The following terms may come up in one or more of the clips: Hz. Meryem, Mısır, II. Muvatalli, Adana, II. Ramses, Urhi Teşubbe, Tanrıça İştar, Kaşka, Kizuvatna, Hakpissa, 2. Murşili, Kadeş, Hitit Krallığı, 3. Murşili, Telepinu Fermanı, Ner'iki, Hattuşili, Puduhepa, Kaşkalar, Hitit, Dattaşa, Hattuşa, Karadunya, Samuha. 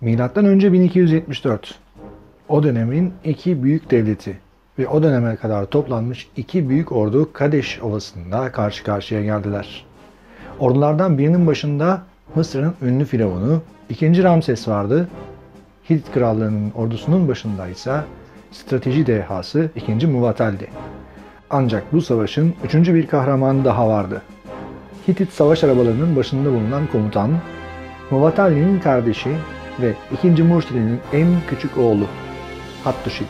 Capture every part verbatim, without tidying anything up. Milattan önce bin iki yüz yetmiş dört. O dönemin iki büyük devleti ve o döneme kadar toplanmış iki büyük ordu Kadeş Ovası'nda karşı karşıya geldiler. Ordulardan birinin başında Mısır'ın ünlü firavunu ikinci. Ramses vardı. Hitit krallığının ordusunun başında ise strateji dehası ikinci. Muvatalli. Ancak bu savaşın üçüncü bir kahramanı daha vardı. Hitit savaş arabalarının başında bulunan komutan, Muvatalli'nin kardeşi ve ikinci. Murşili'nin en küçük oğlu Hattuşili.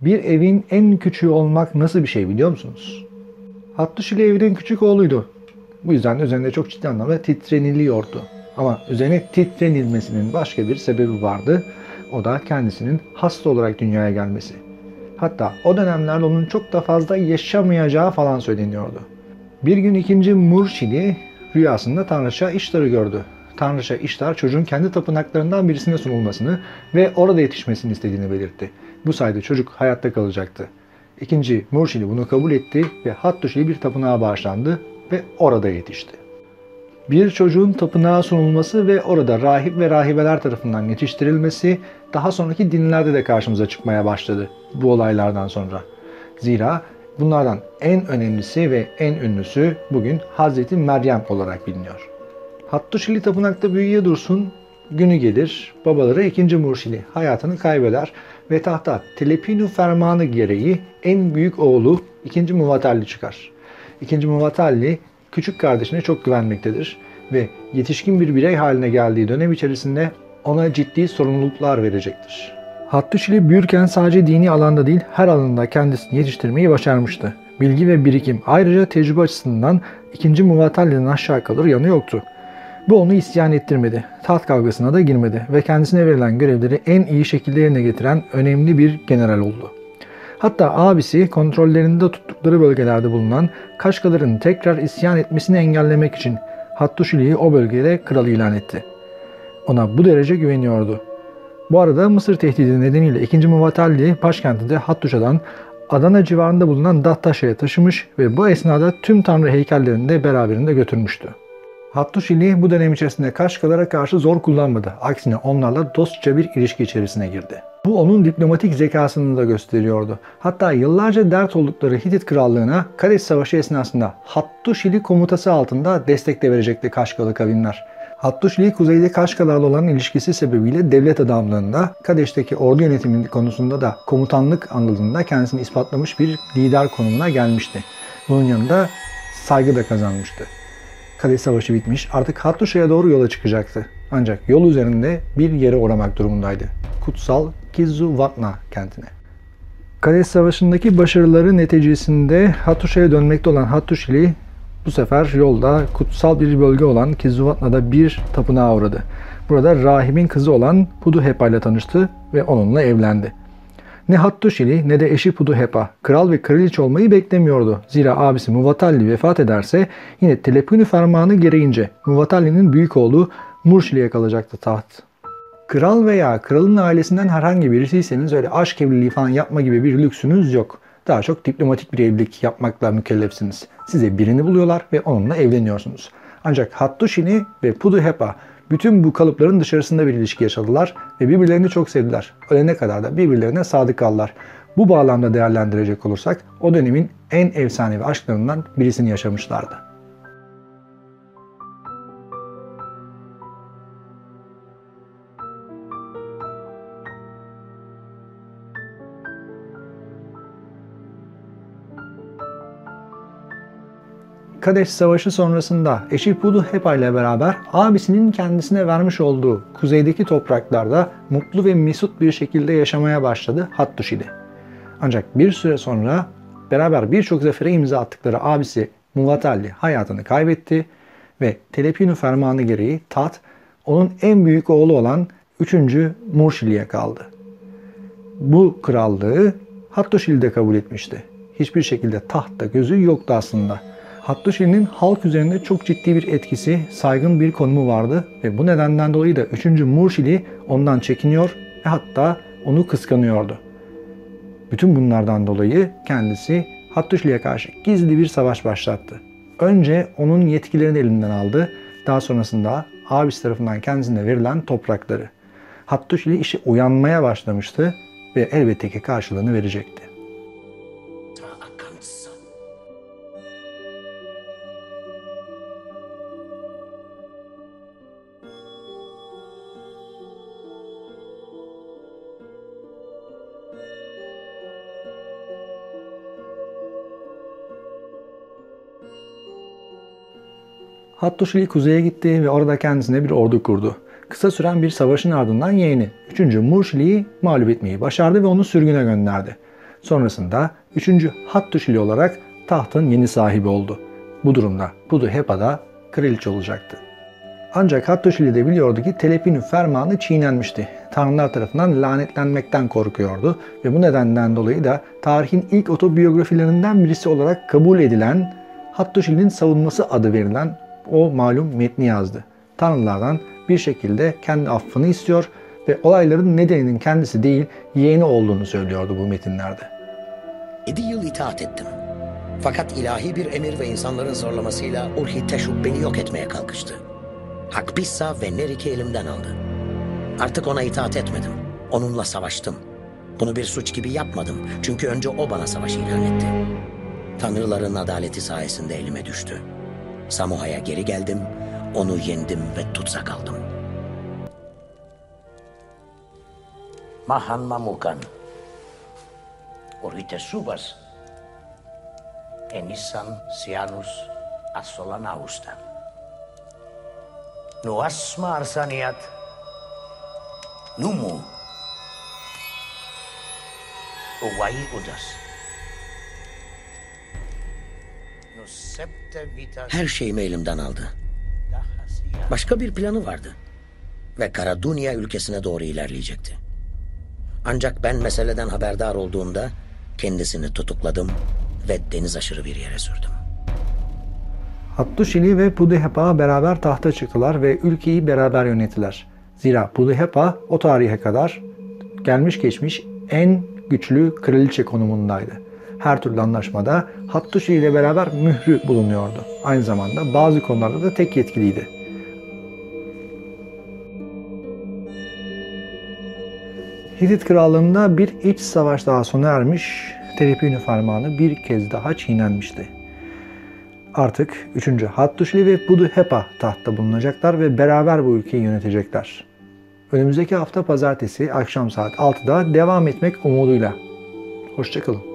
Bir evin en küçüğü olmak nasıl bir şey biliyor musunuz? Hattuşili evinin küçük oğluydu. Bu yüzden üzerinde çok ciddi anlamda titreniliyordu. Ama üzerine titrenilmesinin başka bir sebebi vardı. O da kendisinin hasta olarak dünyaya gelmesi. Hatta o dönemlerde onun çok da fazla yaşamayacağı falan söyleniyordu. Bir gün ikinci. Murşili rüyasında Tanrıça İştar'ı gördü. Tanrıça İştar çocuğun kendi tapınaklarından birisine sunulmasını ve orada yetişmesini istediğini belirtti. Bu sayede çocuk hayatta kalacaktı. ikinci. Murşili bunu kabul etti ve Hattuşili bir tapınağa bağışlandı ve orada yetişti. Bir çocuğun tapınağa sunulması ve orada rahip ve rahibeler tarafından yetiştirilmesi daha sonraki dinlerde de karşımıza çıkmaya başladı bu olaylardan sonra. Zira bunlardan en önemlisi ve en ünlüsü bugün Hz. Meryem olarak biliniyor. Hattuşili tapınakta büyüye dursun, günü gelir, babaları ikinci. Murşili hayatını kaybeder ve tahta Telepinu Fermanı gereği en büyük oğlu ikinci. Muvatalli çıkar. ikinci. Muvatalli küçük kardeşine çok güvenmektedir ve yetişkin bir birey haline geldiği dönem içerisinde ona ciddi sorumluluklar verecektir. Hattuşili büyürken sadece dini alanda değil her alanda kendisini yetiştirmeyi başarmıştı. Bilgi ve birikim ayrıca tecrübe açısından ikinci. Muvatalli'nin aşağı kalır yanı yoktu. Bu onu isyan ettirmedi, taht kavgasına da girmedi ve kendisine verilen görevleri en iyi şekilde yerine getiren önemli bir general oldu. Hatta abisi kontrollerinde tuttukları bölgelerde bulunan Kaşkaların tekrar isyan etmesini engellemek için Hattuşili'yi o bölgede kral ilan etti. Ona bu derece güveniyordu. Bu arada Mısır tehdidi nedeniyle ikinci. Muvatalli başkentinde Hattuşa'dan Adana civarında bulunan Dattaşa'ya taşımış ve bu esnada tüm tanrı heykellerini de beraberinde götürmüştü. Hattuşili bu dönem içerisinde Kaşkalara karşı zor kullanmadı. Aksine onlarla dostça bir ilişki içerisine girdi. Bu onun diplomatik zekasını da gösteriyordu. Hatta yıllarca dert oldukları Hitit krallığına Kadeş Savaşı esnasında Hattuşili komutası altında destek de verecekti Kaşkalı kavimler. Hattuşili kuzeyde Kaşkalarla olan ilişkisi sebebiyle devlet adamlığında, Kadeş'teki ordu yönetimi konusunda da komutanlık anlamında kendisini ispatlamış bir lider konumuna gelmişti. Bunun yanında saygı da kazanmıştı. Kadeş Savaşı bitmiş, artık Hattuşa'ya doğru yola çıkacaktı. Ancak yol üzerinde bir yere uğramak durumundaydı. Kutsal Kizuvatna kentine. Kadeş Savaşı'ndaki başarıları neticesinde Hattuşa'ya dönmekte olan Hattuşili bu sefer yolda kutsal bir bölge olan Kizuvatna'da bir tapınağa uğradı. Burada rahibin kızı olan Puduhepa ile tanıştı ve onunla evlendi. Ne Hattuşili ne de eşi Puduhepa kral ve kraliçe olmayı beklemiyordu. Zira abisi Muvatalli vefat ederse yine Telepinu Fermanı gereğince Muvatalli'nin büyük oğlu Murşili'ye kalacaktı taht. Kral veya kralın ailesinden herhangi birisiyseniz öyle aşk evliliği falan yapma gibi bir lüksünüz yok. Daha çok diplomatik bir evlilik yapmakla mükellefsiniz. Size birini buluyorlar ve onunla evleniyorsunuz. Ancak Hattuşili ve Puduhepa bütün bu kalıpların dışarısında bir ilişki yaşadılar ve birbirlerini çok sevdiler. Ölene kadar da birbirlerine sadık kaldılar. Bu bağlamda değerlendirecek olursak o dönemin en efsanevi aşklarından birisini yaşamışlardı. Kadeş Savaşı sonrasında eşi Puduhepa ile beraber abisinin kendisine vermiş olduğu kuzeydeki topraklarda mutlu ve mesut bir şekilde yaşamaya başladı Hattuşili. Ancak bir süre sonra beraber birçok zafere imza attıkları abisi Muvatalli hayatını kaybetti ve Telepinu Fermanı gereği taht onun en büyük oğlu olan üçüncü. Murşili'ye kaldı. Bu krallığı Hattuşili de kabul etmişti. Hiçbir şekilde tahtta gözü yoktu aslında. Hattuşili'nin halk üzerinde çok ciddi bir etkisi, saygın bir konumu vardı ve bu nedenden dolayı da üçüncü. Murşili ondan çekiniyor ve hatta onu kıskanıyordu. Bütün bunlardan dolayı kendisi Hattuşili'ye karşı gizli bir savaş başlattı. Önce onun yetkilerini elinden aldı, daha sonrasında abisi tarafından kendisine verilen toprakları. Hattuşili işi uyanmaya başlamıştı ve elbette ki karşılığını verecekti. Hattuşili kuzeye gitti ve orada kendisine bir ordu kurdu. Kısa süren bir savaşın ardından yeğeni üçüncü. Murşili'yi mağlup etmeyi başardı ve onu sürgüne gönderdi. Sonrasında üçüncü. Hattuşili olarak tahtın yeni sahibi oldu. Bu durumda Puduhepa da kraliçe olacaktı. Ancak Hattuşili de biliyordu ki Telepinu Fermanı çiğnenmişti. Tanrılar tarafından lanetlenmekten korkuyordu ve bu nedenden dolayı da tarihin ilk otobiyografilerinden birisi olarak kabul edilen Hattuşili'nin savunması adı verilen o malum metni yazdı. Tanrılardan bir şekilde kendi affını istiyor ve olayların nedeninin kendisi değil yeğeni olduğunu söylüyordu bu metinlerde. yedi yıl itaat ettim. Fakat ilahi bir emir ve insanların zorlamasıyla Urhi Teşubbe beni yok etmeye kalkıştı. Hakpissa ve Ner'iki elimden aldı. Artık ona itaat etmedim. Onunla savaştım. Bunu bir suç gibi yapmadım. Çünkü önce o bana savaş ilan etti. Tanrıların adaleti sayesinde elime düştü. Samuha'ya geri geldim, onu yendim ve tutsak aldım. Mahan mamukan, orite subas, enisan sianus asolan austan. Nuasma arsaniyat, numu, uvai udas. Her şeyimi elimden aldı. Başka bir planı vardı. Ve Karadunya ülkesine doğru ilerleyecekti. Ancak ben meseleden haberdar olduğumda kendisini tutukladım ve deniz aşırı bir yere sürdüm. Hattuşili ve Puduhepa beraber tahta çıktılar ve ülkeyi beraber yönettiler. Zira Puduhepa o tarihe kadar gelmiş geçmiş en güçlü kraliçe konumundaydı. Her türlü anlaşmada Hattuşili ile beraber mührü bulunuyordu. Aynı zamanda bazı konularda da tek yetkiliydi. Hitit krallığında bir iç savaş daha sona ermiş, Telepinu Fermanı bir kez daha çiğnenmişti. Artık üçüncü. Hattuşili ve Puduhepa tahtta bulunacaklar ve beraber bu ülkeyi yönetecekler. Önümüzdeki hafta pazartesi akşam saat altıda devam etmek umuduyla. Hoşçakalın.